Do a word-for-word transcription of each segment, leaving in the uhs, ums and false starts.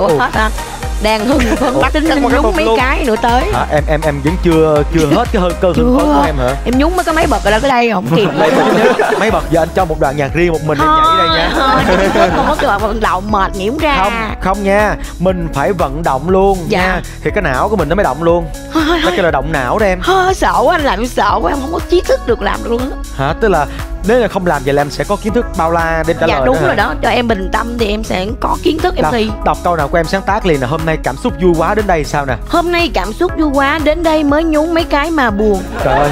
của ừ. hết hả? Đang hưng phấn tính nhúng cái mấy luôn. Cái nữa tới à, em em em vẫn chưa chưa hết cái hơi cơ hưng phấn của em hả? Em nhúng mới có mấy bậc rồi đó, cái đây không kịp. Mấy bậc giờ anh cho một đoạn nhạc riêng một mình em nhảy đây nha. Không có kiểu vận động mệt nhiễm ra. Không không nha, mình phải vận động luôn dạ. nha. Thì cái não của mình nó mới động luôn. Nó kêu là động não đó em. Sợ quá, anh làm em sợ quá, em không có trí thức được làm được luôn á. Hả? Tức là nếu là không làm vậy là em sẽ có kiến thức bao la để trả dạ, lời. Dạ đúng đó rồi hả? Đó, cho em bình tâm thì em sẽ có kiến thức em thi. Đọc câu nào của em sáng tác liền là hôm nay cảm xúc vui quá đến đây sao nè. Hôm nay cảm xúc vui quá đến đây mới nhúng mấy cái mà buồn. Trời ơi,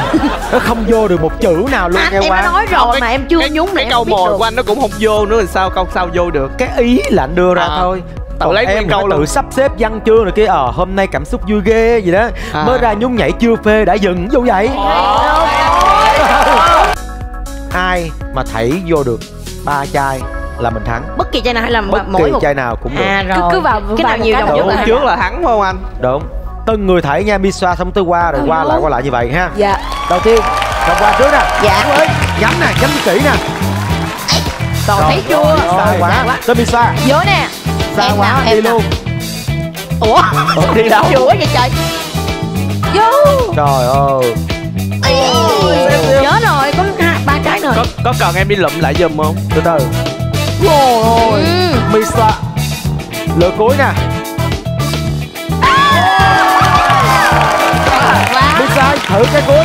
nó không vô được một chữ nào luôn. À, em quá. Em nói rồi không, mà em chưa cái, nhúng cái, cái câu mồi của anh nó cũng không vô nữa, làm sao câu sao vô được. Cái ý là anh đưa ra à. thôi. Còn lấy em câu tự sắp xếp văn chương rồi kia. Ờ à, hôm nay cảm xúc vui ghê gì đó à. Mới ra nhúng nhảy chưa phê đã dừng vô vậy. Ai mà thảy vô được ba chai là mình thắng. Bất kỳ chai nào hay là bất mỗi kỳ một... chai nào cũng được à, cứ, cứ vào cái nào nhiều trong trước là, trước là thắng đúng không anh? Đúng. Từng người thảy nha, Misa xong tới qua rồi ừ, qua đúng. lại qua lại như vậy ha. Dạ. Đầu tiên Ngọc Hoa trước nè. Dạ. Nhắm nè, nhắm kỹ nè. Còn thấy chua. Xa quá. Tới Misa. Vô nè. Xa quá em đi luôn. Ủa? Đi đâu? Chua vậy trời. Vô. Trời ơi. Nhớ rồi, có ba cái nữa. Có, có cần em đi lụm lại giùm không? Từ từ. Rồi ừ. Misa lượt cuối nè à. À. Misa thử cái cuối.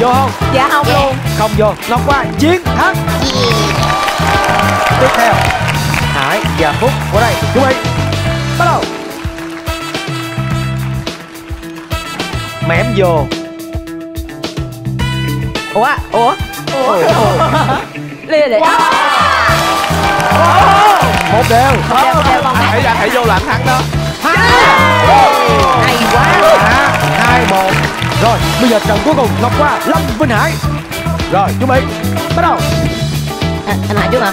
Vô không? Dạ không yeah. luôn. Không vô. Ngọc Hoa chiến thắng yeah. Tiếp theo Hải và Phúc qua đây. Chuẩn bị bắt đầu. Mém vô. Ủa? Ủa? Ủa? Lìa để. Một đều. Hãy ra hãy vô là anh thắng đó. Hay quá. Hai một. Rồi bây giờ trận cuối cùng Ngọc Hoa Lâm Vĩnh Hải. Rồi chuẩn bị bắt đầu. À, anh Hải trước hả?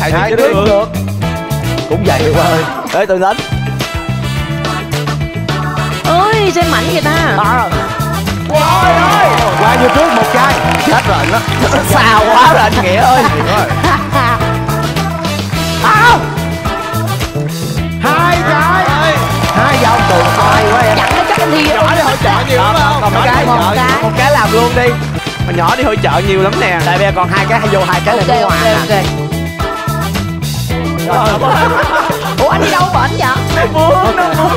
Hải Hải trước được. được. Cũng vậy được rồi. Để tôi đánh. Ơi xem mạnh vậy ta. À. Trời ơi. Qua vô trước một chai. Hết rồi anh đó. Xào quá rồi anh Nghĩa ơi. Không. Hai cái. Hai vòng tụi coi quá em. Chẳng có chắc anh đi. Nhỏ đi hội trợ nhiều lắm không? Còn một cái một cái làm luôn đi. Mà nhỏ đi hội trợ nhiều lắm nè. Tại bây còn hai cái hay vô hai cái này ngoài nè. Ủa anh đi đâu bệnh vậy? Nó muốn, nó muốn.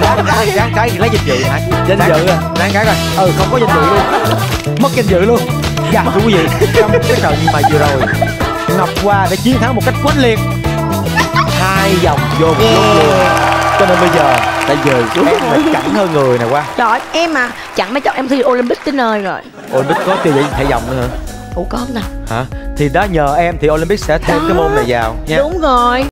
Đáng cái lấy dịch vụ hả? Danh dự à? Đáng cái rồi. Ừ không có danh dự luôn. Mất danh dự luôn. Dạ thưa quý vị, trong cái trận mà vừa rồi Ngọc Hoa đã chiến thắng một cách quyết liệt. Hai vòng vô một lúc luôn. Cho nên bây giờ tại giờ chú em phải chẳng hơn người nè Hoa. Trời em à, chẳng mấy chốc em thi Olympic tới nơi rồi. Olympic có tiêu vậy hai vòng nữa hả? Ủa có không nào? Hả? Thì đó nhờ em thì Olympic sẽ thêm đó. Cái môn này vào nha. Đúng rồi.